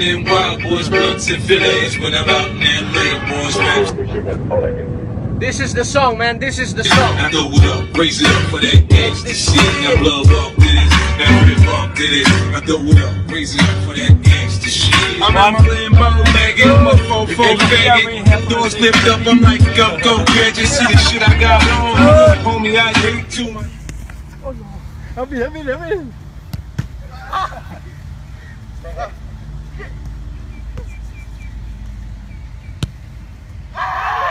in them wild boys, blunts and fillets when I'm out in them late boys. This is the song, man. This is the song. I know what up, raise it up for that extra shit. I love up to this, I rip up to this. I know what up, raise it up for that extra shit. I'm playing bubble bagging, I'm a 4-4 faggot. Doors lift up, I'm like, up, go, graduate. See the shit I got on. Homie, I hate too much. Oh, no. Help me. Ah. Ah.